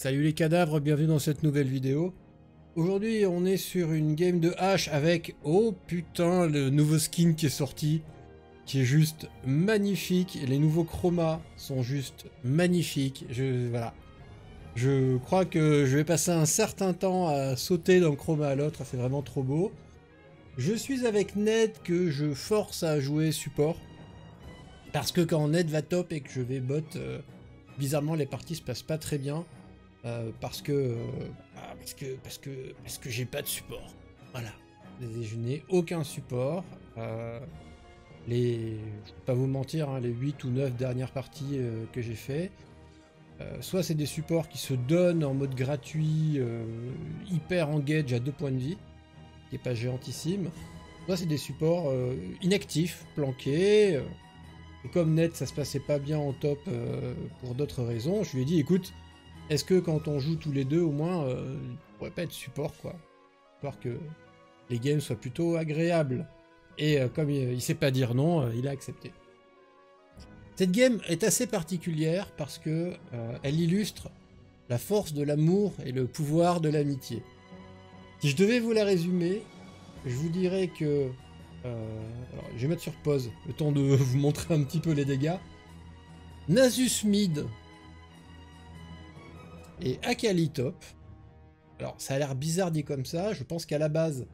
Salut les cadavres, bienvenue dans cette nouvelle vidéo. Aujourd'hui on est sur une game de Ashe avec, oh putain, le nouveau skin qui est sorti, qui est juste magnifique. Les nouveaux chromas sont juste magnifiques. Voilà. Je crois que je vais passer un certain temps à sauter d'un chroma à l'autre, c'est vraiment trop beau. Je suis avec Ned que je force à jouer support, parce que quand Ned va top et que je vais bot, bizarrement les parties se passent pas très bien, parce que j'ai pas de support. Voilà, je n'ai aucun support. Je vais pas vous mentir, hein, les 8 ou 9 dernières parties que j'ai fait, soit c'est des supports qui se donnent en mode gratuit, hyper engage à 2 points de vie, qui est pas géantissime, soit c'est des supports inactifs, planqués. Et comme Ned ça se passait pas bien en top pour d'autres raisons, je lui ai dit écoute, est-ce que quand on joue tous les deux au moins, on pourrait pas être support quoi, histoire que les games soient plutôt agréables. Et comme il sait pas dire non, il a accepté. Cette game est assez particulière parce que elle illustre la force de l'amour et le pouvoir de l'amitié. Si je devais vous la résumer, je vous dirais que... alors, je vais mettre sur pause, le temps de vous montrer un petit peu les dégâts. Nasus mid et Akali top. Alors, ça a l'air bizarre dit comme ça, je pense qu'à la base,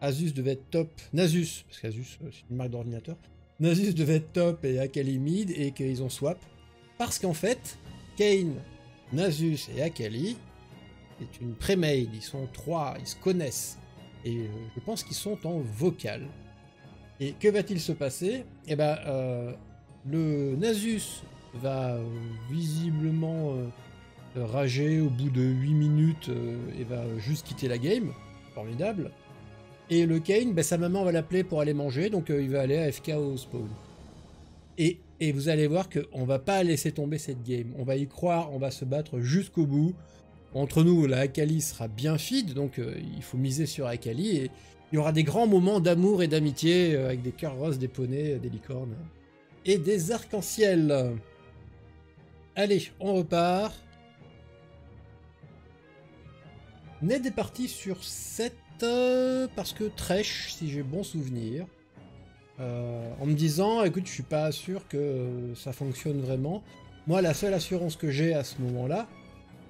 Asus devait être top. Nasus, parce qu'Asus, c'est une marque d'ordinateur. Nasus devait être top et Akali mid et qu'ils ont swap. Parce qu'en fait, Kayn, Nasus et Akali, c'est une pré-made, ils sont trois, ils se connaissent. Et je pense qu'ils sont en vocal. Et que va-t-il se passer? Eh ben, le Nasus va visiblement rager au bout de 8 minutes et va juste quitter la game. Formidable. Et le Kayn, ben, sa maman va l'appeler pour aller manger, donc il va aller AFK au spawn. Et vous allez voir qu'on va pas laisser tomber cette game. On va y croire, on va se battre jusqu'au bout. Entre nous, la Akali sera bien feed, donc il faut miser sur Akali. Et il y aura des grands moments d'amour et d'amitié avec des cœurs roses, des poneys, des licornes et des arcs-en-ciel. Allez, on repart. Ned est parti sur 7 parce que Thresh, si j'ai bon souvenir, en me disant écoute, je suis pas sûr que ça fonctionne vraiment. Moi, la seule assurance que j'ai à ce moment-là,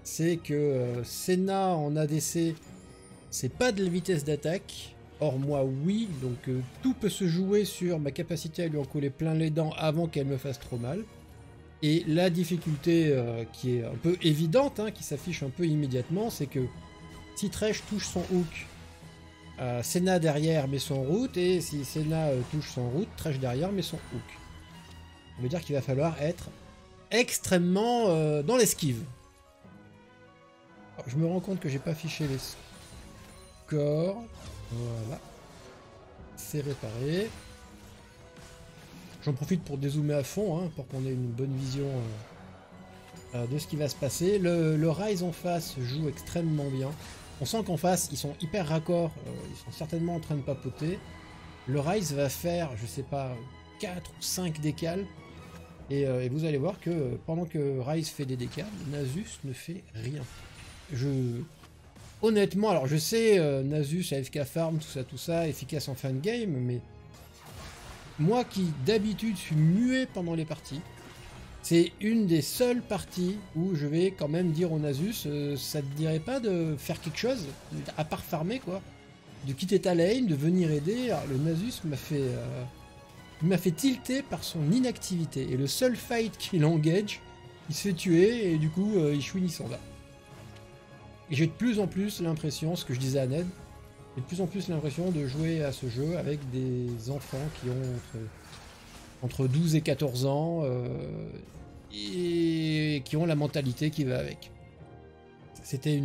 c'est que Senna en ADC, c'est pas de la vitesse d'attaque. Or moi oui, donc tout peut se jouer sur ma capacité à lui en coller plein les dents avant qu'elle me fasse trop mal. Et la difficulté qui est un peu évidente, hein, qui s'affiche un peu immédiatement, c'est que si Thresh touche son hook, Senna derrière met son route, et si Senna touche son route, Thresh derrière met son hook. Ça veut dire qu'il va falloir être extrêmement dans l'esquive. Je me rends compte que j'ai pas affiché les scores. Voilà. C'est réparé. J'en profite pour dézoomer à fond, hein, pour qu'on ait une bonne vision de ce qui va se passer. Le Ryze en face joue extrêmement bien. On sent qu'en face, ils sont hyper raccords. Ils sont certainement en train de papoter. Le Ryze va faire, je sais pas, 4 ou 5 décales. Et vous allez voir que pendant que Ryze fait des décales, Nasus ne fait rien. Honnêtement, alors je sais, Nasus, AFK farm, tout ça, efficace en fin de game, mais moi qui d'habitude suis muet pendant les parties, c'est une des seules parties où je vais quand même dire au Nasus, ça te dirait pas de faire quelque chose, à part farmer quoi, de quitter ta lane, de venir aider. Alors, le Nasus m'a fait tilter par son inactivité, et le seul fight qu'il engage, il se fait tuer, et du coup, il chouine, il s'en va. Et j'ai de plus en plus l'impression, ce que je disais à Ned, j'ai de plus en plus l'impression de jouer à ce jeu avec des enfants qui ont entre 12 et 14 ans et qui ont la mentalité qui va avec. C'était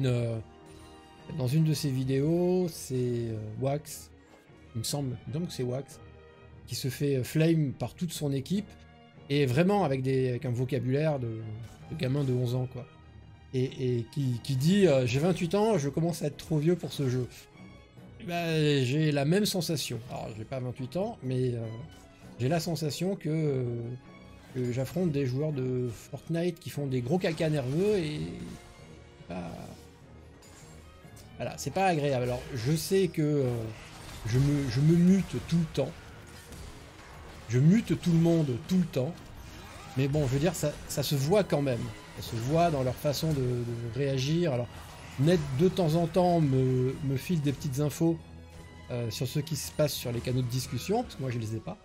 dans une de ses vidéos, c'est Wax, il me semble que c'est Wax, qui se fait flame par toute son équipe et vraiment avec un vocabulaire de gamin de 11 ans quoi. Et qui dit j'ai 28 ans, je commence à être trop vieux pour ce jeu. Ben, j'ai la même sensation. Alors j'ai pas 28 ans, mais j'ai la sensation que j'affronte des joueurs de Fortnite qui font des gros caca nerveux et Voilà, c'est pas agréable. Alors, je sais que je me mute tout le temps. Je mute tout le monde tout le temps. Mais bon, je veux dire, ça se voit quand même. Ça se voit dans leur façon de réagir. Alors, Ned, de temps en temps, me file des petites infos sur ce qui se passe sur les canaux de discussion, parce que moi, je les ai pas.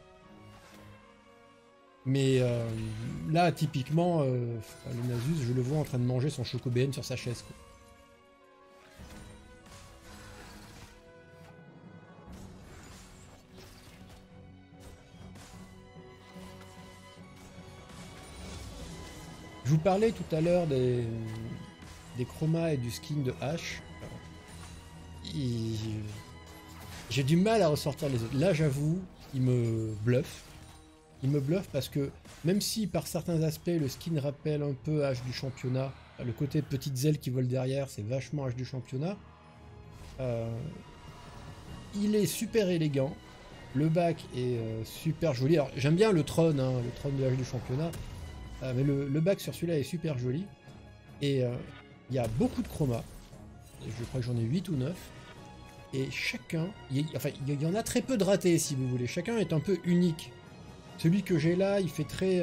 Mais là, typiquement, le Nasus, je le vois en train de manger son chocobn sur sa chaise, quoi. Je vous parlais tout à l'heure des chromas et du skin de Ashe. J'ai du mal à ressortir les autres. Là, j'avoue, il me bluffe. Il me bluffe parce que même si par certains aspects le skin rappelle un peu Ashe du championnat, le côté petites ailes qui volent derrière, c'est vachement Ashe du championnat. Il est super élégant. Le bac est super joli. Alors j'aime bien le trône, hein, le trône de Ashe du championnat. Mais le bac sur celui-là est super joli. Et il y a beaucoup de chromas. Je crois que j'en ai 8 ou 9. Et chacun... il y en a très peu de ratés, si vous voulez. Chacun est un peu unique. Celui que j'ai là, il fait très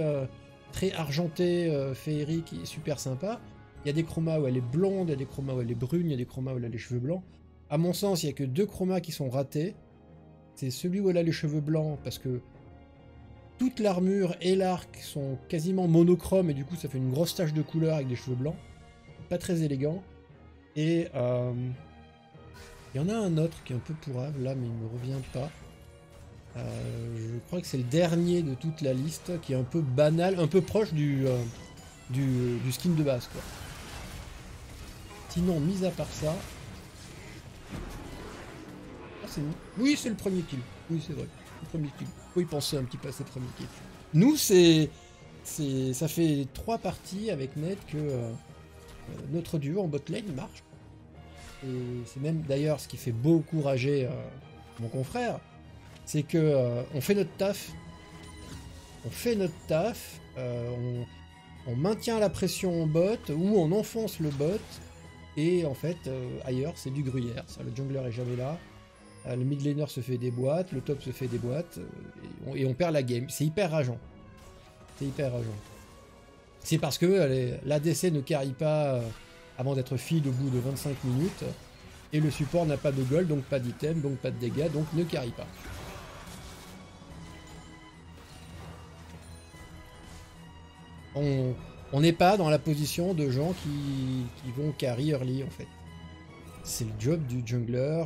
argenté, féerique, il est super sympa. Il y a des chromas où elle est blonde, il y a des chromas où elle est brune, il y a des chromas où elle a les cheveux blancs. À mon sens, il n'y a que deux chromas qui sont ratés. C'est celui où elle a les cheveux blancs, parce que toute l'armure et l'arc sont quasiment monochromes et du coup ça fait une grosse tache de couleur avec des cheveux blancs. Pas très élégant. Et il y en a un autre qui est un peu pourrave là, mais il ne me revient pas. Je crois que c'est le dernier de toute la liste qui est un peu banal, un peu proche du skin de base, quoi. Sinon, mis à part ça... Ah, c'est nous. Oui, c'est le premier kill. Oui, c'est vrai. Le premier kill. Oui, pensez un petit peu à ces premiers kills. Nous, ça fait 3 parties avec Ned que notre duo en bot lane marche. Et c'est même d'ailleurs ce qui fait beaucoup rager mon confrère, c'est que on fait notre taf. On fait notre taf, on maintient la pression en bot, ou on enfonce le bot, et en fait, ailleurs, c'est du gruyère. Ça, le jungler est jamais là. Le mid laner se fait des boîtes, le top se fait des boîtes, et on perd la game. C'est hyper rageant. C'est hyper rageant. C'est parce que l'ADC ne carry pas avant d'être feed au bout de 25 minutes, et le support n'a pas de gold, donc pas d'item, donc pas de dégâts, donc ne carry pas. On n'est pas dans la position de gens qui vont carry early, en fait. C'est le job du jungler...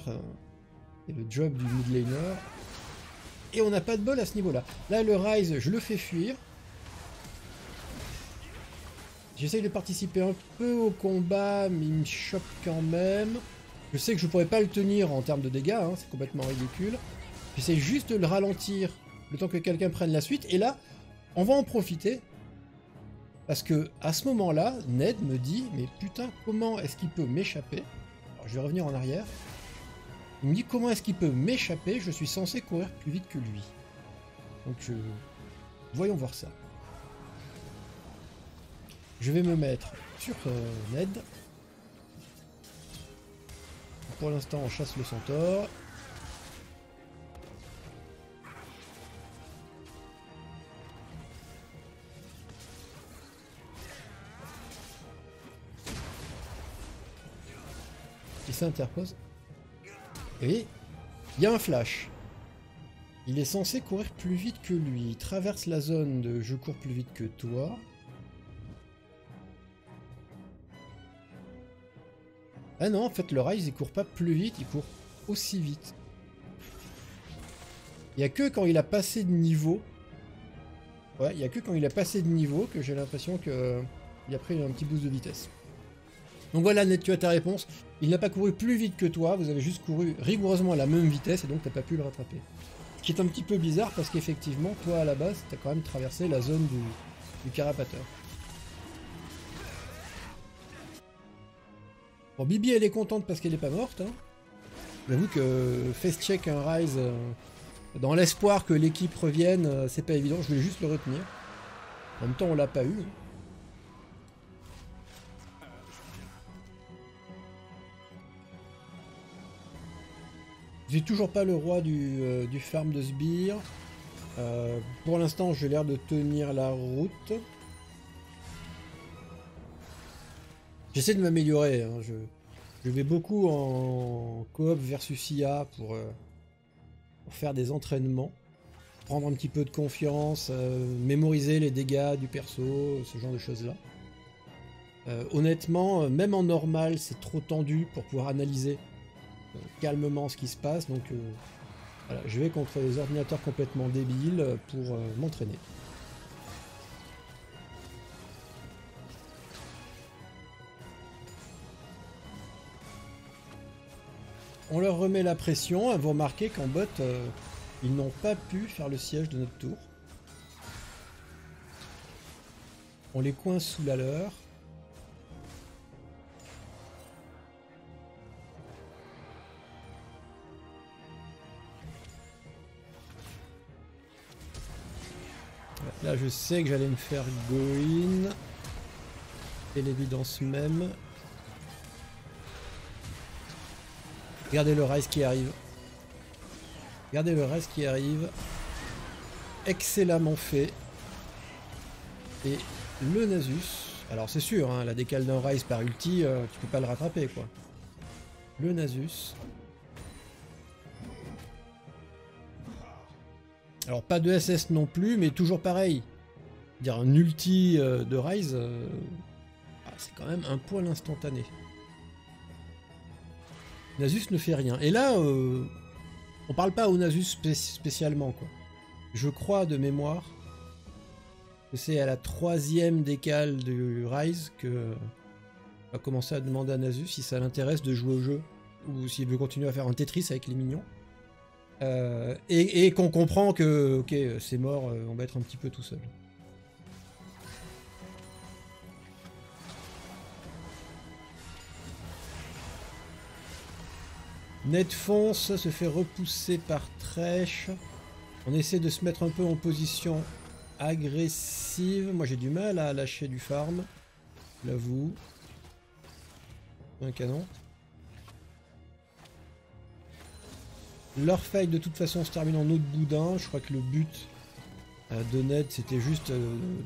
Et le job du mid laner, et on n'a pas de bol à ce niveau là. Là le Ryze, je le fais fuir, j'essaye de participer un peu au combat, mais il me chope quand même. Je sais que je pourrais pas le tenir en termes de dégâts, hein, c'est complètement ridicule. J'essaie juste de le ralentir le temps que quelqu'un prenne la suite, et là on va en profiter, parce que à ce moment là Ned me dit mais putain comment est-ce qu'il peut m'échapper. Alors je vais revenir en arrière. Il me dit comment est-ce qu'il peut m'échapper, je suis censé courir plus vite que lui. Donc voyons voir ça. Je vais me mettre sur Ned. Pour l'instant on chasse le centaure. Il s'interpose. Et il y a un flash. Il est censé courir plus vite que lui. Il traverse la zone de je cours plus vite que toi. Ah non, en fait le Ryze il court pas plus vite, il court aussi vite. Il n'y a que quand il a passé de niveau. Ouais, il n'y a que quand il a passé de niveau que j'ai l'impression qu'il a pris un petit boost de vitesse. Donc voilà Ned, tu as ta réponse. Il n'a pas couru plus vite que toi, vous avez juste couru rigoureusement à la même vitesse et donc t'as pas pu le rattraper. Ce qui est un petit peu bizarre parce qu'effectivement, toi à la base, t'as quand même traversé la zone du carapateur. Bon, Bibi elle est contente parce qu'elle est pas morte, hein. J'avoue que face-check un Ryze dans l'espoir que l'équipe revienne, c'est pas évident, je voulais juste le retenir. En même temps on l'a pas eu. Hein. J'ai toujours pas le roi du farm de sbire. Pour l'instant, j'ai l'air de tenir la route. J'essaie de m'améliorer. Hein. Je vais beaucoup en coop versus IA pour faire des entraînements, prendre un petit peu de confiance, mémoriser les dégâts du perso, ce genre de choses-là. Honnêtement, même en normal, c'est trop tendu pour pouvoir analyser calmement ce qui se passe. Donc voilà, je vais contre des ordinateurs complètement débiles pour m'entraîner. On leur remet la pression. Vous remarquez qu'en bot, ils n'ont pas pu faire le siège de notre tour. On les coince sous la leur. Là, je sais que j'allais me faire go in. Et l'évidence même. Regardez le Ryze qui arrive. Regardez le Ryze qui arrive. Excellemment fait. Et le Nasus. Alors c'est sûr, hein, la décale d'un Ryze par ulti, tu peux pas le rattraper quoi. Le Nasus. Alors pas de SS non plus, mais toujours pareil. Dire un ulti de Ryze, c'est quand même un poil instantané. Nasus ne fait rien. Et là, on parle pas au Nasus spécialement, quoi. Je crois de mémoire que c'est à la 3e décale du Ryze que on va commencer à demander à Nasus si ça l'intéresse de jouer au jeu ou s'il veut continuer à faire un Tetris avec les mignons. Et qu'on comprend que, ok, c'est mort, on va être un petit peu tout seul. Ned fonce, se fait repousser par Thresh. On essaie de se mettre un peu en position agressive. Moi j'ai du mal à lâcher du farm, je l'avoue. Un canon. Leur fight de toute façon se termine en autre boudin. Je crois que le but de Ned c'était juste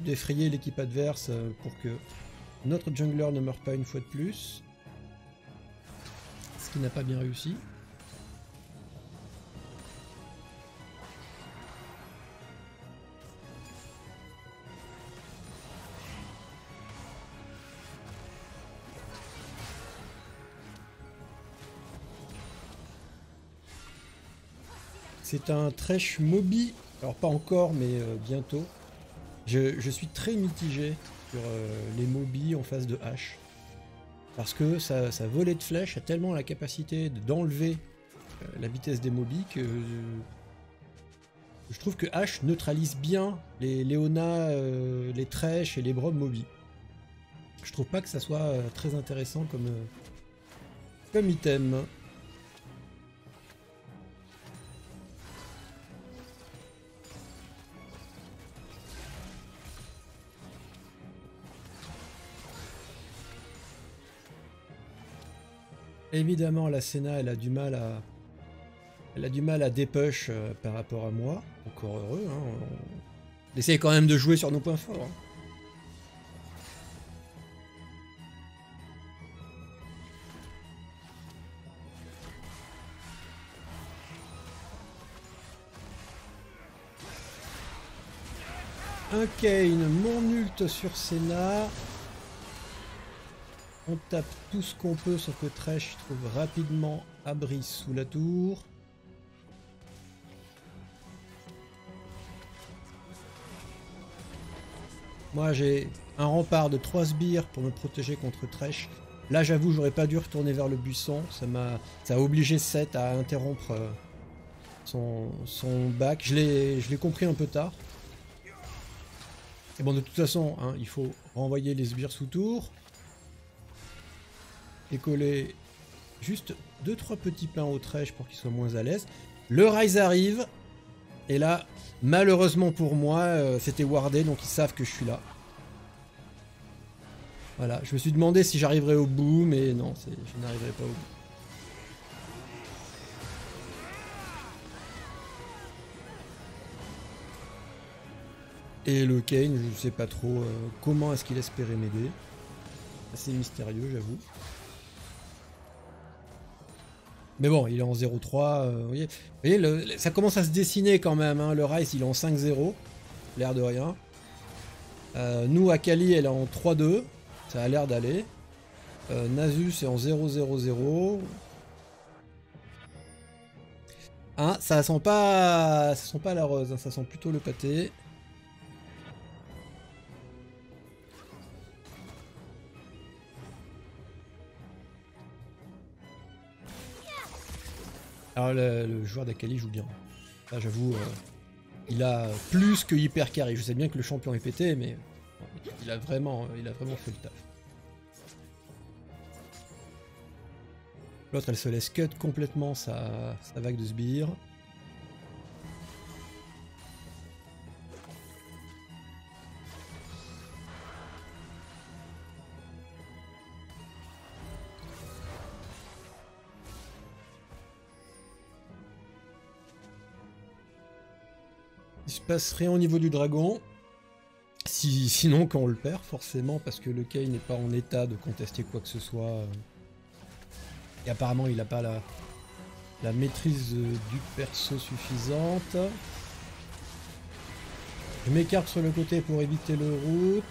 d'effrayer l'équipe adverse pour que notre jungler ne meure pas une fois de plus. Qui n'a pas bien réussi. C'est un Thresh Moby, alors pas encore mais bientôt. Je suis très mitigé sur les Moby en face de Ashe. Parce que sa volée de flèche a tellement la capacité d'enlever la vitesse des mobis que je trouve que Ashe neutralise bien les Léona, les Thresh et les Brob mobis. Je trouve pas que ça soit très intéressant comme item. Évidemment, la Senna, elle a du mal à dépush par rapport à moi. Encore heureux, hein. On essaye quand même de jouer sur nos points forts. Hein. Un Kayn, mon ult sur Senna. On tape tout ce qu'on peut, sauf que Thresh trouve rapidement abri sous la tour. Moi j'ai un rempart de 3 sbires pour me protéger contre Thresh. Là j'avoue j'aurais pas dû retourner vers le buisson, ça a obligé Seth à interrompre son bac. Je l'ai compris un peu tard. Et bon de toute façon, hein, il faut renvoyer les sbires sous tour. Et coller juste 2-3 petits pains au Thresh pour qu'il soit moins à l'aise. Le Ryze arrive. Et là, malheureusement pour moi, c'était wardé, donc ils savent que je suis là. Voilà, je me suis demandé si j'arriverais au bout, mais non, je n'arriverai pas au bout. Et le Kayn, je ne sais pas trop comment est-ce qu'il espérait m'aider. Assez mystérieux, j'avoue. Mais bon, il est en 0-3. Vous voyez ça commence à se dessiner quand même. Hein. Le Ryze, il est en 5-0. L'air de rien. Nous, Akali, elle est en 3-2. Ça a l'air d'aller. Nasus est en 0-0-0. Hein, ça sent pas la rose. Hein, ça sent plutôt le pâté. Alors le joueur d'Akali joue bien. Là j'avoue, il a plus que hyper carry. Je sais bien que le champion est pété, mais il a vraiment fait le taf. L'autre elle se laisse cut complètement sa vague de sbire. Passe rien au niveau du dragon, sinon quand on le perd forcément, parce que le Kayn n'est pas en état de contester quoi que ce soit, et apparemment il n'a pas la maîtrise du perso suffisante. Je m'écarte sur le côté pour éviter le route.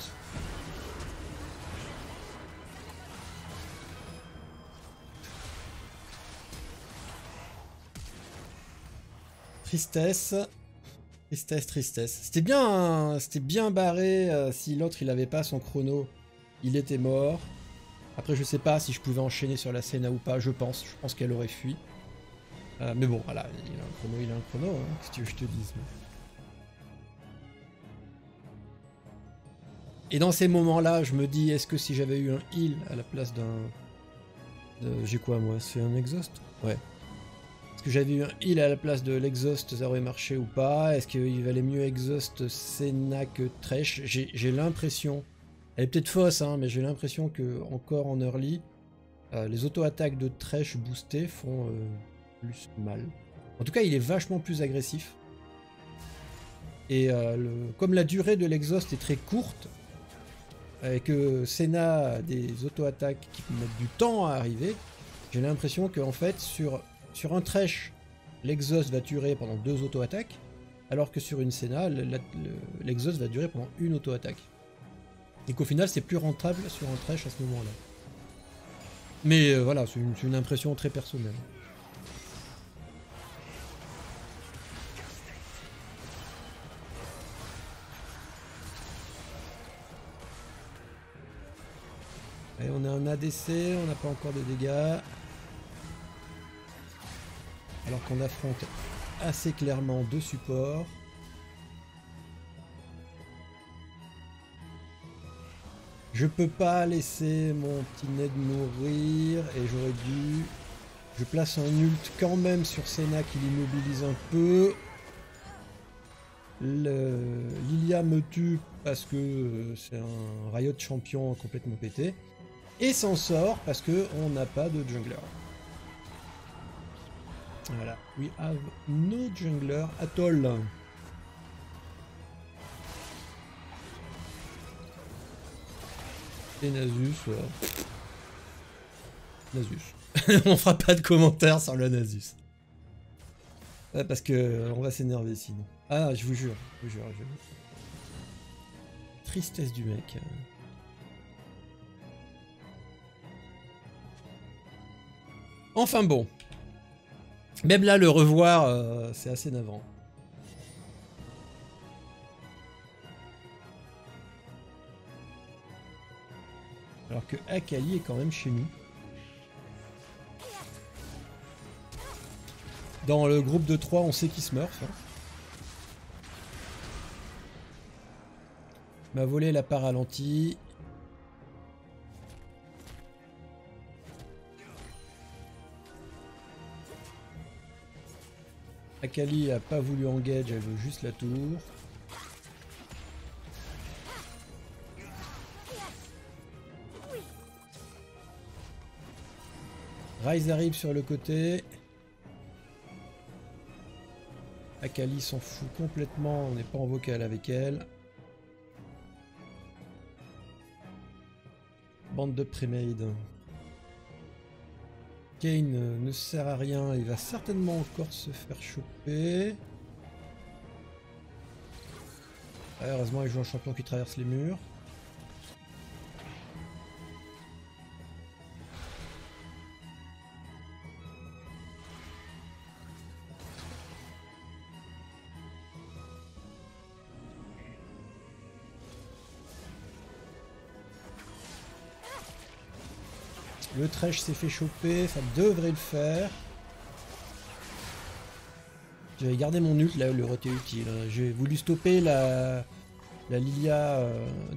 Tristesse. C'était bien barré. Si l'autre il avait pas son chrono, il était mort. Après je sais pas si je pouvais enchaîner sur la Senna ou pas, je pense qu'elle aurait fui. Mais bon, voilà, il a un chrono, hein, si tu veux que je te dise. Et dans ces moments-là, je me dis, est-ce que si j'avais eu un heal à la place j'ai quoi moi? C'est un exhaust? Ouais. Est-ce que j'avais eu un heal à la place de l'exhaust, ça aurait marché ou pas? Est-ce qu'il valait mieux exhaust Senna que Thresh? J'ai l'impression, elle est peut-être fausse, hein, mais j'ai l'impression que encore en early, les auto-attaques de Thresh boostées font plus mal. En tout cas, il est vachement plus agressif. Et comme la durée de l'exhaust est très courte, et que Senna a des auto-attaques qui mettent du temps à arriver, j'ai l'impression qu'en fait, sur un Thresh, l'exhaust va durer pendant 2 auto-attaques, alors que sur une Senna, l'exhaust va durer pendant 1 auto-attaque. Et qu'au final, c'est plus rentable sur un Thresh à ce moment-là. Mais voilà, c'est une impression très personnelle. Allez, on a un ADC, on n'a pas encore de dégâts. Alors qu'on affronte assez clairement 2 supports. Je peux pas laisser mon petit Ned mourir et j'aurais dû... Je place un ult quand même sur Senna qui l'immobilise un peu. Lilia me tue parce que c'est un Riot champion complètement pété. Et s'en sort parce qu'on n'a pas de jungler. Voilà, we have no jungler at all. Et Nasus, voilà. Nasus. On fera pas de commentaires sur le Nasus. Ouais, parce que on va s'énerver sinon. Ah, je vous jure. Tristesse du mec. Enfin bon. Même là, le revoir, c'est assez navrant. Alors que Akali est quand même chez nous. Dans le groupe de 3, on sait qui se meurt. Hein. M'a volé la part ralentie. Akali a pas voulu engage, elle veut juste la tour. Ryze arrive sur le côté. Akali s'en fout complètement, on n'est pas en vocal avec elle. bande de premade. Kayn ne sert à rien, il va certainement encore se faire choper. Ah, heureusement il joue un champion qui traverse les murs. Le Thresh s'est fait choper, ça devrait le faire. J'avais gardé mon ult, là le roté utile. J'ai voulu stopper la Lilia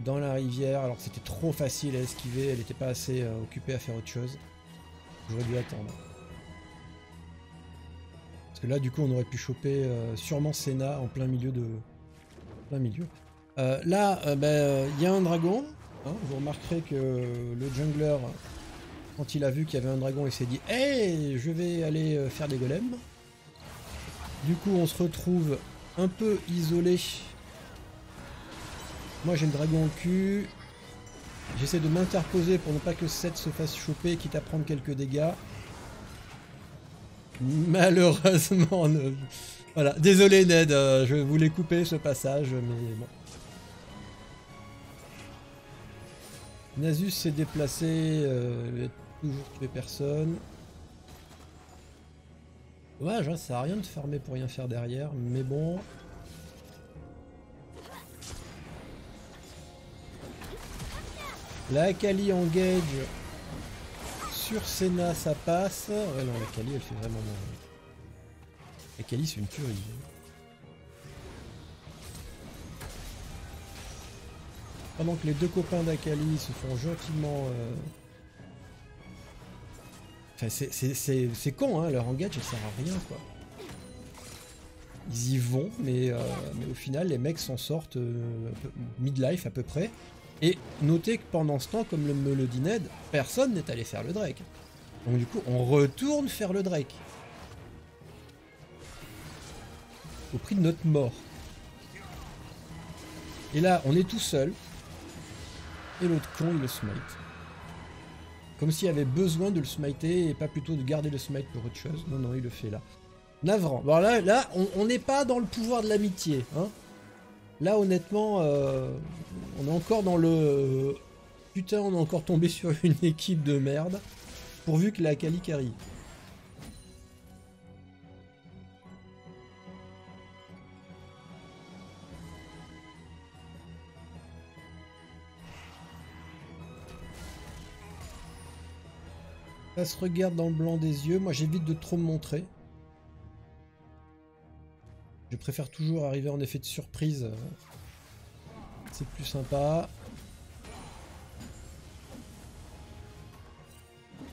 dans la rivière, alors que c'était trop facile à esquiver, elle n'était pas assez occupée à faire autre chose. J'aurais dû attendre. Parce que là du coup on aurait pu choper sûrement Senna en plein milieu de... Plein milieu. Là, y a un dragon. Hein, vous remarquerez que le jungler... Quand il a vu qu'il y avait un dragon, il s'est dit « Hey, je vais aller faire des golems !» Du coup, on se retrouve un peu isolé. Moi, j'ai le dragon au cul. J'essaie de m'interposer pour ne pas que Seth se fasse choper, quitte à prendre quelques dégâts. Malheureusement, ne... voilà. Désolé Ned, je voulais couper ce passage, mais bon. Nasus s'est déplacé, il a toujours tué personne. Dommage, hein, ça sert à rien de farmer pour rien faire derrière, mais bon. La Akali engage sur Senna, ça passe. Ouais, non, la Akali elle fait vraiment mal. La Akali c'est une tuerie. Pendant que les deux copains d'Akali se font gentiment... Enfin, c'est con, hein, leur engage, elle sert à rien, quoi. Ils y vont, mais au final, les mecs s'en sortent mid-life, à peu près. Et notez que pendant ce temps, comme me le dit Ned, personne n'est allé faire le Drake. Donc du coup, on retourne faire le Drake. Au prix de notre mort. Et là, on est tout seul. Et l'autre con, il le smite. Comme s'il avait besoin de le smiter et pas plutôt de garder le smite pour autre chose. Non, non, il le fait là. Navrant. Bon, là on n'est pas dans le pouvoir de l'amitié. Hein. Là, honnêtement, on est encore dans le... Putain, on est encore tombé sur une équipe de merde. Pourvu que la Akali carry. Ça se regarde dans le blanc des yeux. Moi, j'évite de trop me montrer. Je préfère toujours arriver en effet de surprise. C'est plus sympa.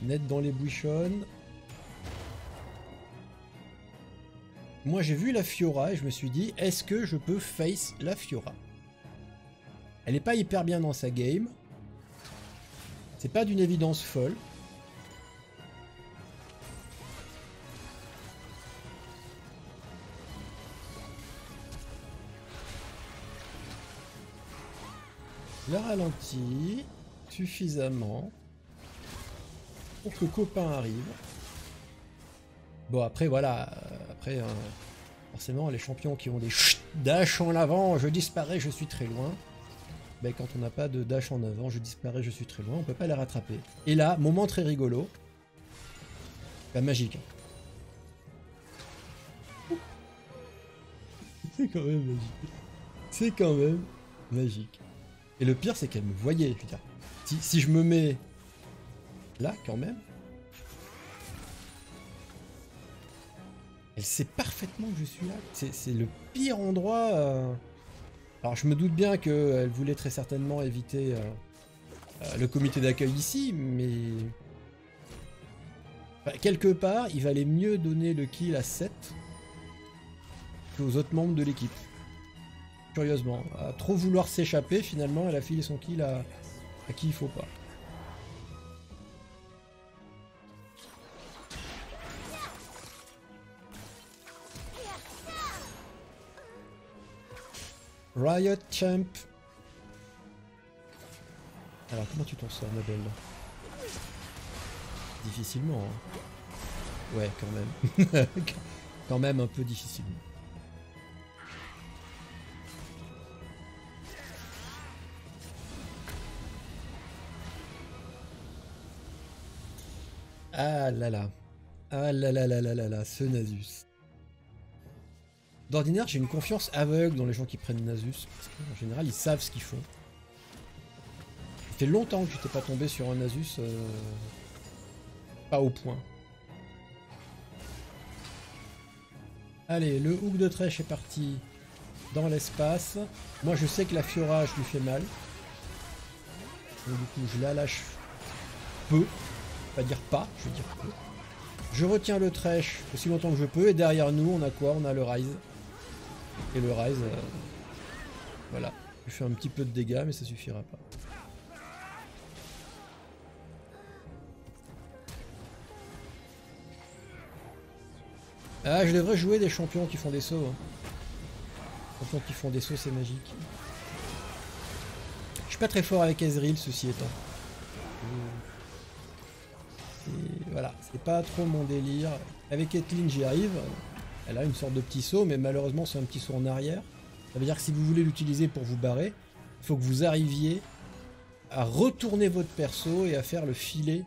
Ned dans les bouchonnes. Moi, j'ai vu la Fiora et je me suis dit, est-ce que je peux face la Fiora? Elle n'est pas hyper bien dans sa game. C'est pas d'une évidence folle. La ralentit suffisamment pour que le copain arrive. Bon après voilà, après forcément les champions qui ont des dash en avant, je disparais, je suis très loin. Ben, quand on n'a pas de dash en avant, je disparais, je suis très loin, on peut pas les rattraper. Et là, moment très rigolo, la magique. C'est quand même magique. C'est quand même magique. Et le pire, c'est qu'elle me voyait, putain. Si je me mets là, quand même, elle sait parfaitement que je suis là. C'est le pire endroit. Alors, je me doute bien qu'elle voulait très certainement éviter le comité d'accueil ici, mais... Enfin, quelque part, il valait mieux donner le kill à 7 qu'aux autres membres de l'équipe. Curieusement, à trop vouloir s'échapper, finalement, elle a filé son kill à qui il faut pas. Riot Champ. Alors comment tu t'en sors, ma belle? Difficilement. Hein. Ouais, quand même. Quand même un peu difficilement. Ah là là. Ah là là là là là là, ce Nasus. D'ordinaire, j'ai une confiance aveugle dans les gens qui prennent Nasus, parce qu'en général, ils savent ce qu'ils font. Ça fait longtemps que je n'étais pas tombé sur un Nasus pas au point. Allez, le hook de Thresh est parti dans l'espace. Moi, je sais que la Fiora, je lui fais mal. Donc, du coup, je la lâche peu. Pas dire pas, je veux dire peu. Je retiens le Thresh aussi longtemps que je peux. Et derrière nous, on a quoi? On a le Ryze. Et le Ryze, voilà. Je fais un petit peu de dégâts, mais ça suffira pas. Ah, je devrais jouer des champions qui font des sauts. Hein. Champions qui font des sauts, c'est magique. Je suis pas très fort avec Ezreal, ceci étant. Et voilà, c'est pas trop mon délire. Avec Etlyn, j'y arrive. Elle a une sorte de petit saut, mais malheureusement, c'est un petit saut en arrière. Ça veut dire que si vous voulez l'utiliser pour vous barrer, il faut que vous arriviez à retourner votre perso et à faire le filet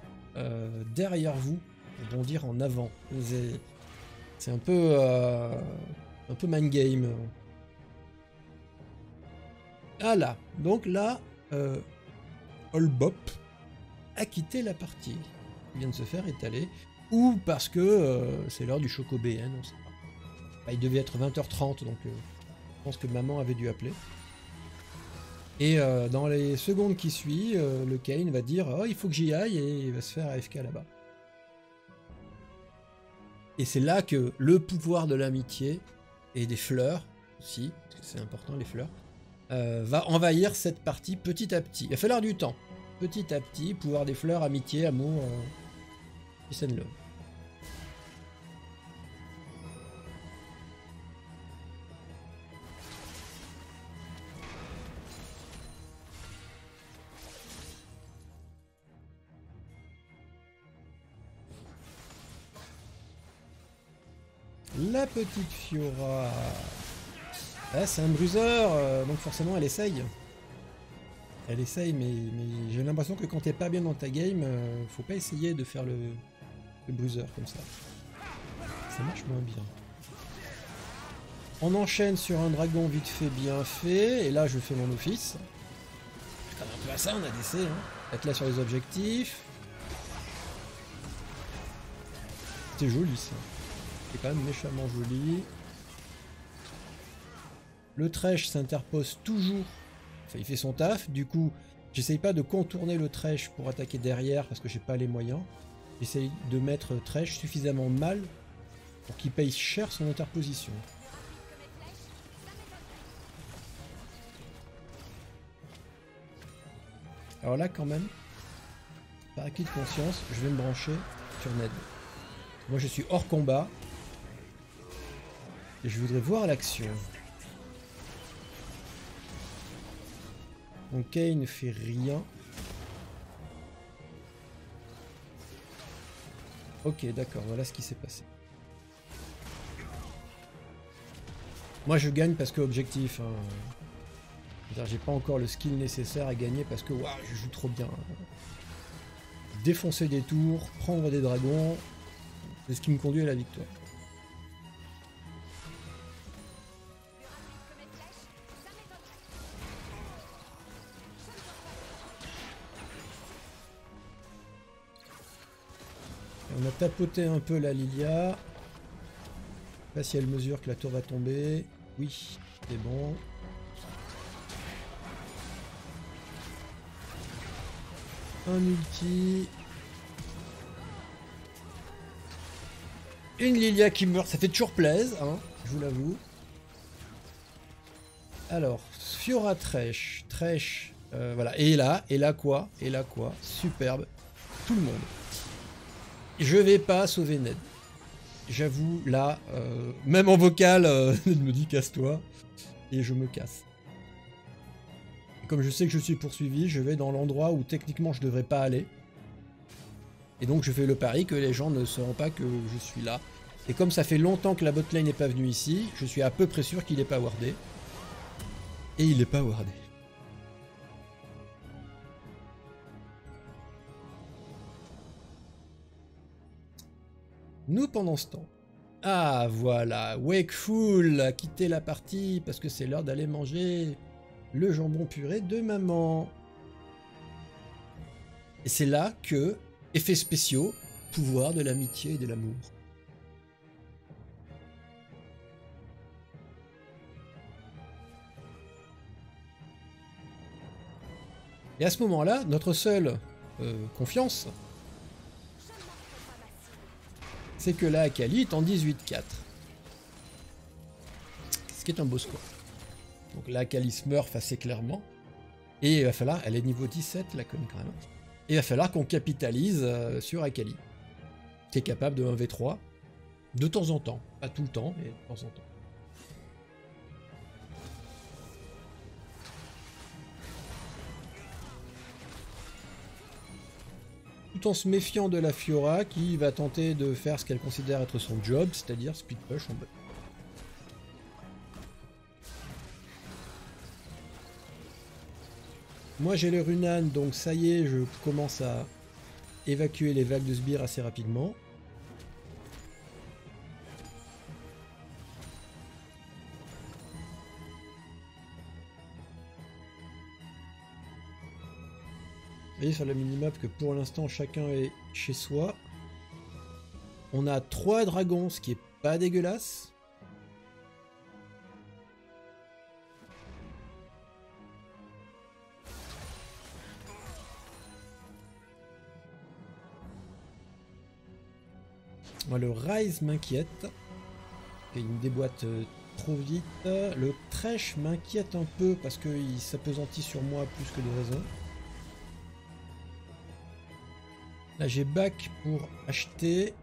derrière vous pour bondir en avant. C'est un peu mind game. Ah là, donc là, Olbop a quitté la partie. Il vient de se faire étaler. Ou parce que c'est l'heure du chocobé, hein, on sait pas. Bah, il devait être 20h30, donc je pense que maman avait dû appeler. Et dans les secondes qui suivent, le Kayn va dire « Oh, il faut que j'y aille » et il va se faire AFK là-bas. Et c'est là que le pouvoir de l'amitié et des fleurs aussi, parce que c'est important les fleurs, va envahir cette partie petit à petit. Il va falloir du temps. Petit à petit, pouvoir des fleurs, amitié, amour, peace and love. La petite Fiora. Ah, c'est un bruiseur, donc forcément elle essaye. Elle essaye, mais j'ai l'impression que quand t'es pas bien dans ta game, faut pas essayer de faire le bruiser comme ça. Ça marche moins bien. On enchaîne sur un dragon vite fait, bien fait, et là je fais mon office. C'est quand même un peu à ça, on a DC, hein. Être là sur les objectifs. C'est joli ça. C'est quand même méchamment joli. Le Thresh s'interpose toujours. Enfin, il fait son taf, du coup, j'essaye pas de contourner le Thresh pour attaquer derrière parce que j'ai pas les moyens. J'essaye de mettre Thresh suffisamment mal pour qu'il paye cher son interposition. Alors là, quand même, par acquis de conscience, je vais me brancher sur Ned. Moi, je suis hors combat et je voudrais voir l'action. Donc Kayn ne fait rien. Ok, d'accord, voilà ce qui s'est passé. Moi je gagne parce que objectif. Hein. J'ai pas encore le skill nécessaire à gagner parce que waouh, je joue trop bien. Hein. Défoncer des tours, prendre des dragons, c'est ce qui me conduit à la victoire. On a tapoté un peu la Lilia. Je sais pas si elle mesure que la tour va tomber. Oui, c'est bon. Un ulti. Une Lilia qui meurt, ça fait toujours plaisir, hein, je vous l'avoue. Alors, Fiora Thresh. Thresh, voilà. Et là quoi? Superbe. Tout le monde. Je vais pas sauver Ned. J'avoue, là, même en vocal, Ned me dit casse-toi. Et je me casse. Comme je sais que je suis poursuivi, je vais dans l'endroit où techniquement je devrais pas aller. Et donc je fais le pari que les gens ne sauront pas que je suis là. Et comme ça fait longtemps que la botlane n'est pas venue ici, je suis à peu près sûr qu'il n'est pas wardé. Et il n'est pas wardé. Nous pendant ce temps. Ah voilà, Wakeful a quitté la partie parce que c'est l'heure d'aller manger le jambon puré de maman. Et c'est là que, effets spéciaux, pouvoir de l'amitié et de l'amour. Et à ce moment-là, notre seule confiance, c'est que la Akali est en 18-4. Ce qui est un beau score. Donc la Akali se meurt assez clairement. Et il va falloir, elle est niveau 17 la conne quand même. Et il va falloir qu'on capitalise sur Akali. Qui est capable de 1v3. De temps en temps. Pas tout le temps, mais de temps en temps. Tout en se méfiant de la Fiora qui va tenter de faire ce qu'elle considère être son job, c'est-à-dire speed push en bas. Moi j'ai le Runan, donc ça y est, je commence à évacuer les vagues de sbires assez rapidement. Vous voyez sur la minimap que pour l'instant chacun est chez soi. On a 3 dragons, ce qui est pas dégueulasse. Moi, le Ryze m'inquiète. Il me déboîte trop vite. Le Thresh m'inquiète un peu parce qu'il s'appesantit sur moi plus que de raison. Là j'ai back pour acheter,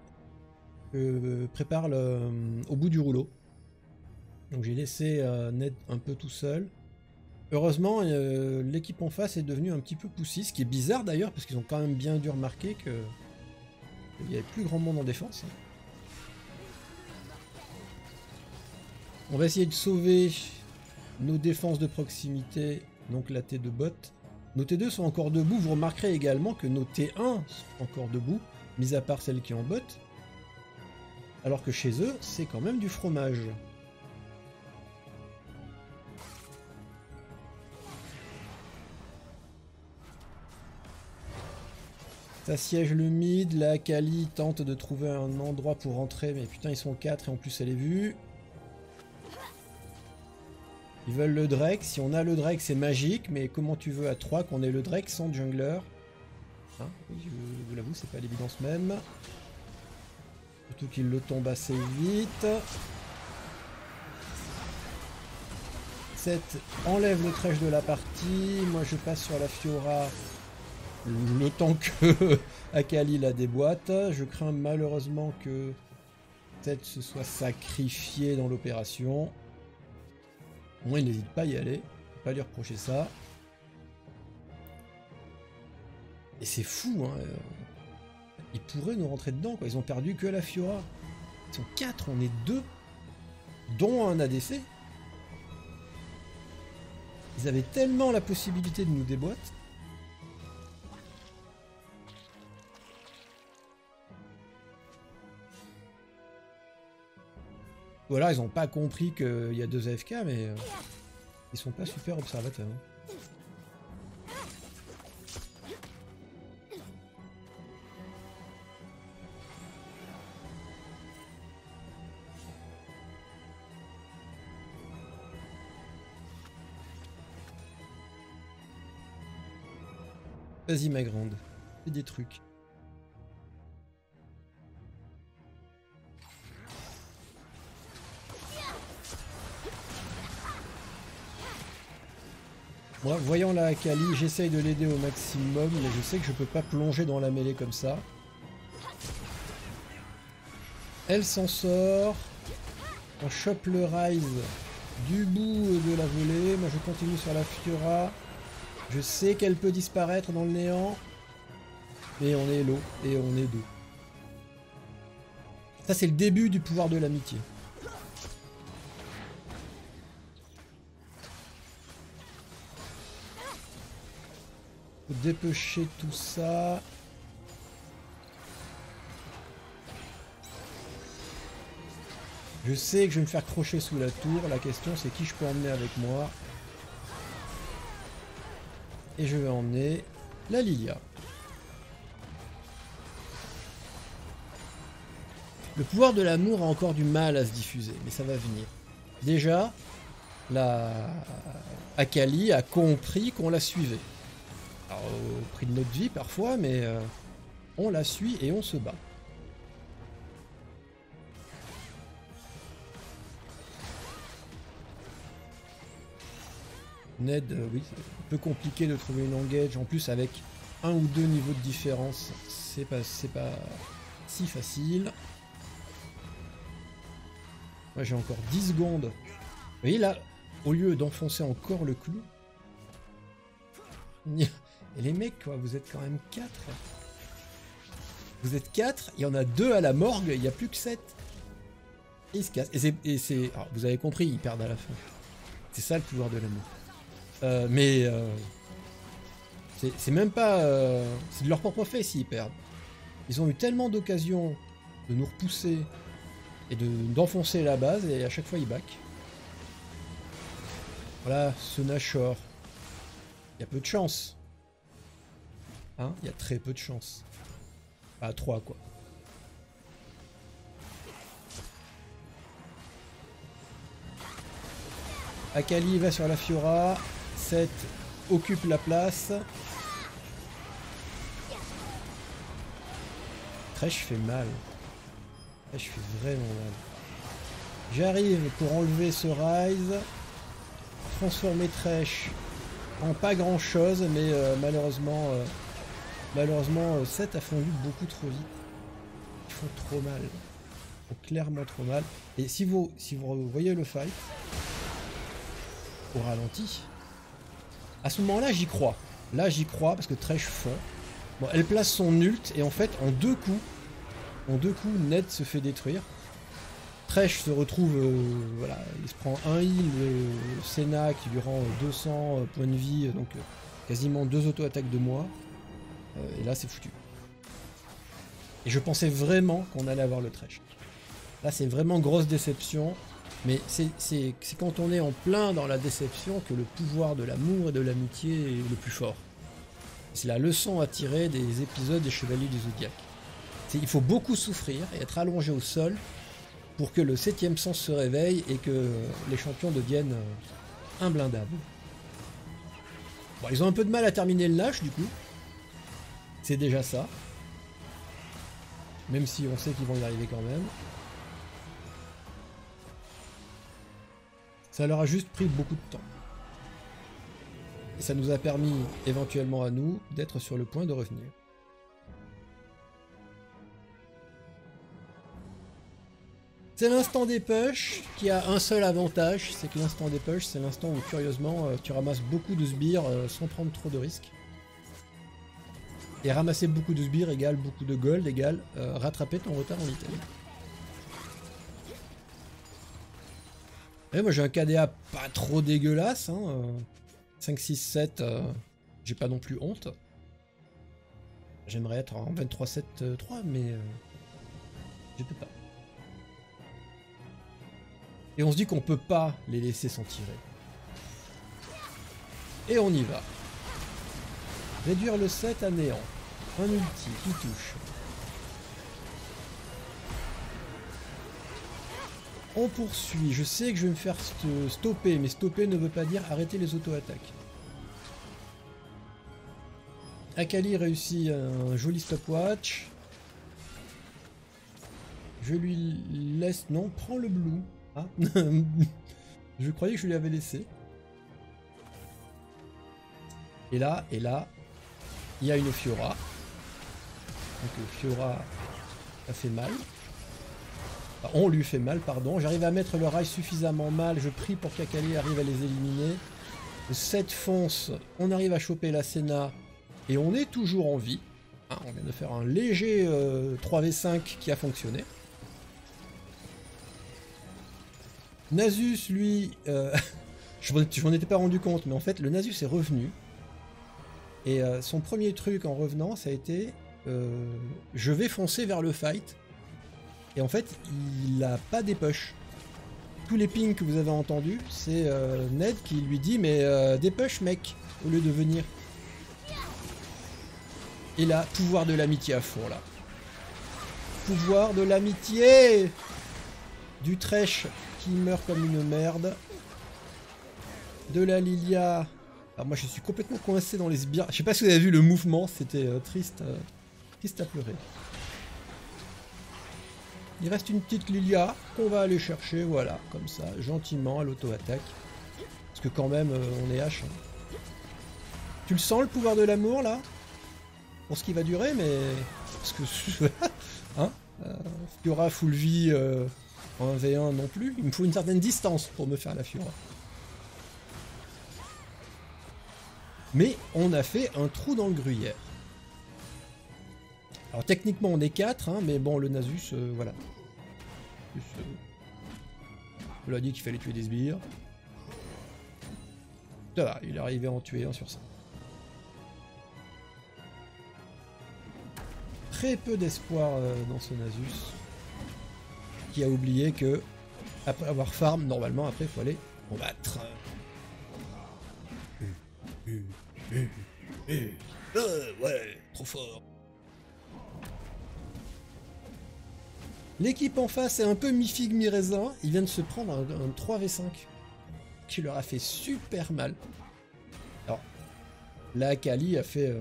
prépare au bout du rouleau. Donc j'ai laissé Ned un peu tout seul. Heureusement l'équipe en face est devenue un petit peu poussée, ce qui est bizarre d'ailleurs parce qu'ils ont quand même bien dû remarquer qu'il n'y avait plus grand monde en défense. On va essayer de sauver nos défenses de proximité, donc la T2 bot. Nos T2 sont encore debout, vous remarquerez également que nos T1 sont encore debout, mis à part celle qui est en bot. Alors que chez eux, c'est quand même du fromage. Ça siège le mid, la Akali tente de trouver un endroit pour rentrer, mais putain ils sont 4 et en plus elle est vue. Ils veulent le Drake, si on a le Drake c'est magique, mais comment tu veux à 3 qu'on ait le Drake sans jungler, hein? Oui, je vous l'avoue, c'est pas l'évidence même. Surtout qu'il le tombe assez vite. 7 enlève le Thresh de la partie, moi je passe sur la Fiora le temps que Akali la déboîte. Je crains malheureusement que 7 se soit sacrifié dans l'opération. Moi, il n'hésite pas à y aller, pas lui reprocher ça. Et c'est fou, hein. Ils pourraient nous rentrer dedans, quoi. Ils ont perdu que la Fiora. Ils sont 4, on est 2, dont un ADC. Ils avaient tellement la possibilité de nous déboîter. Ou alors ils n'ont pas compris qu'il y a 2 AFK, mais ils sont pas super observateurs. Vas-y ma grande, fais des trucs. Moi, voyant la Akali, j'essaye de l'aider au maximum, mais je sais que je peux pas plonger dans la mêlée comme ça. Elle s'en sort. On chope le Ryze du bout de la volée. Moi, je continue sur la Fiora. Je sais qu'elle peut disparaître dans le néant, mais on est l'eau et on est deux. Ça, c'est le début du pouvoir de l'amitié. Faut dépêcher tout ça. Je sais que je vais me faire crocher sous la tour. La question, c'est qui je peux emmener avec moi. Et je vais emmener la Lilia. Le pouvoir de l'amour a encore du mal à se diffuser, mais ça va venir. Déjà, la Akali a compris qu'on la suivait. Alors, au prix de notre vie parfois, mais on la suit et on se bat. Ned, oui, c'est un peu compliqué de trouver une engage. En plus, avec un ou deux niveaux de différence, c'est pas si facile. Moi, j'ai encore 10 secondes. Vous voyez là, au lieu d'enfoncer encore le clou. Et les mecs, quoi, vous êtes quand même 4. Vous êtes 4, il y en a 2 à la morgue, il n'y a plus que 7. Et ils se cassent. Et alors, vous avez compris, ils perdent à la fin. C'est ça le pouvoir de l'amour. C'est même pas... c'est de leur propre fait s'ils perdent. Ils ont eu tellement d'occasions de nous repousser et d'enfoncer la base, et à chaque fois ils back. Voilà, ce Nashor. Il y a peu de chance. Hein, il y a très peu de chance. À 3 quoi. Akali va sur la Fiora. 7 occupe la place. Thresh fait mal. Thresh fait vraiment mal. J'arrive pour enlever ce Ryze. Transformer Thresh en pas grand chose, mais malheureusement, 7 a fondu beaucoup trop vite. Ils font trop mal. Ils font clairement trop mal. Et si vous voyez le fight au ralenti, à ce moment là j'y crois, parce que Thresh fond. Bon, elle place son ult et en fait en deux coups, Ned se fait détruire. Thresh se retrouve voilà, il se prend un heal, le Senna qui lui rend 200 points de vie, donc quasiment 2 auto-attaques de moi, et là c'est foutu. Et je pensais vraiment qu'on allait avoir le Thresh. Là c'est vraiment grosse déception. Mais c'est quand on est en plein dans la déception que le pouvoir de l'amour et de l'amitié est le plus fort. C'est la leçon à tirer des épisodes des Chevaliers du Zodiac. Il faut beaucoup souffrir et être allongé au sol pour que le 7e sens se réveille et que les champions deviennent imblindables. Bon, ils ont un peu de mal à terminer le lâche du coup. C'est déjà ça. Même si on sait qu'ils vont y arriver quand même. Ça leur a juste pris beaucoup de temps. Et ça nous a permis, éventuellement à nous, d'être sur le point de revenir. C'est l'instant des pushs qui a un seul avantage, c'est que l'instant des pushs, c'est l'instant où, curieusement, tu ramasses beaucoup de sbires sans prendre trop de risques. Et ramasser beaucoup de sbires égale beaucoup de gold, égale rattraper ton retard en Italie. Et moi j'ai un KDA pas trop dégueulasse, hein. 5, 6, 7, j'ai pas non plus honte. J'aimerais être en 23, 7, 3, mais je peux pas. Et on se dit qu'on peut pas les laisser s'en tirer. Et on y va. Réduire le 7 à néant. Un ulti qui touche. On poursuit, je sais que je vais me faire stopper, mais stopper ne veut pas dire arrêter les auto-attaques. Akali réussit un joli stopwatch. Je lui laisse... Non, prends le blue. Ah. Je croyais que je lui avais laissé. Et là, il y a une Fiora. Donc Fiora, ça fait mal. On lui fait mal, pardon. J'arrive à mettre le rail suffisamment mal. Je prie pour qu'Akali arrive à les éliminer. cette fonce, on arrive à choper la Senna et on est toujours en vie. Hein, on vient de faire un léger 3v5 qui a fonctionné. Nasus, lui, je m'en étais pas rendu compte, mais en fait, le Nasus est revenu. Et son premier truc en revenant, ça a été je vais foncer vers le fight. Et en fait, il n'a pas des push. Tous les pings que vous avez entendus, c'est Ned qui lui dit mais des push, mec, au lieu de venir. Et là, pouvoir de l'amitié à fond, là. Pouvoir de l'amitié du Thresh qui meurt comme une merde. De la Lilia. Alors moi je suis complètement coincé dans les sbires. Je sais pas si vous avez vu le mouvement, c'était triste, triste à pleurer. Il reste une petite Lilia qu'on va aller chercher, voilà, comme ça, gentiment, à l'auto-attaque. Parce que quand même, on est Ashe. Hein. Tu le sens le pouvoir de l'amour là? Pour ce qui va durer, mais... Parce que... hein, Fiora full vie en 1v1 non plus. Il me faut une certaine distance pour me faire la Fiora. Mais on a fait un trou dans le gruyère. Alors techniquement on est 4, hein, mais bon le Nasus, voilà. On l'a dit qu'il fallait tuer des sbires. Ça va, il est arrivé à en tuer 1 sur 5. Très peu d'espoir dans ce Nasus. Qui a oublié que, après avoir farm, normalement après il faut aller combattre. Ouais, trop fort. L'équipe en face est un peu mi-figue, mi-raisin. Ils viennent se prendre un 3v5 qui leur a fait super mal. Alors, la Akali a fait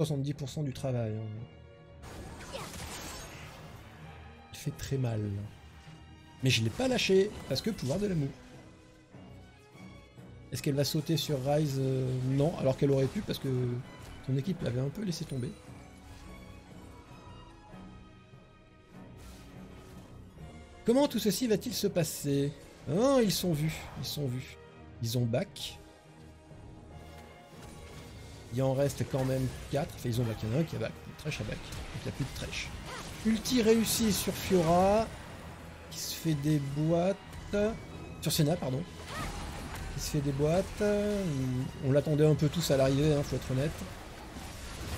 70% du travail. Hein. Il fait très mal. Mais je ne l'ai pas lâché parce que pouvoir de l'amour. Est-ce qu'elle va sauter sur Ryze? Non, alors qu'elle aurait pu parce que son équipe l'avait un peu laissé tomber. Comment tout ceci va-t-il se passer? Hein, ils sont vus, ils sont vus. Ils ont back. Il en reste quand même 4. Enfin, ils ont back, il y en a un qui a back. Thresh à back. Donc il n'y a plus de Thresh. Ulti réussi sur Fiora. Qui se fait des boîtes. Sur Senna, pardon. Il se fait des boîtes, on l'attendait un peu tous à l'arrivée, hein, faut être honnête.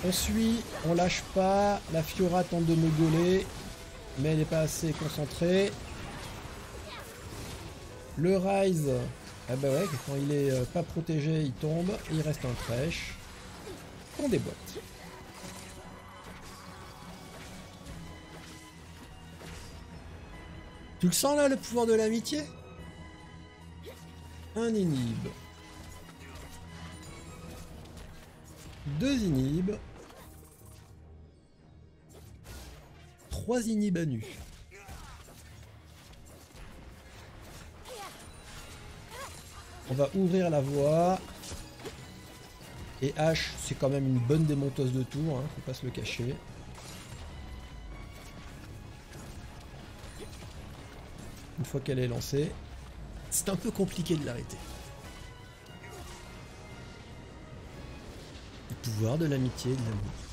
On suit, on lâche pas, la Fiora tente de me gauler, mais elle n'est pas assez concentrée. Le Ryze, ah bah ouais, quand il est pas protégé, il tombe, et il reste un Thresh. On déboîte. Tu le sens là, le pouvoir de l'amitié ? Un inhibe. Deux inhibes. Trois inhibes à nu. On va ouvrir la voie. Et Ashe, c'est quand même une bonne démonteuse de tour, hein, faut pas se le cacher. Une fois qu'elle est lancée. C'est un peu compliqué de l'arrêter. Le pouvoir de l'amitié et de l'amour.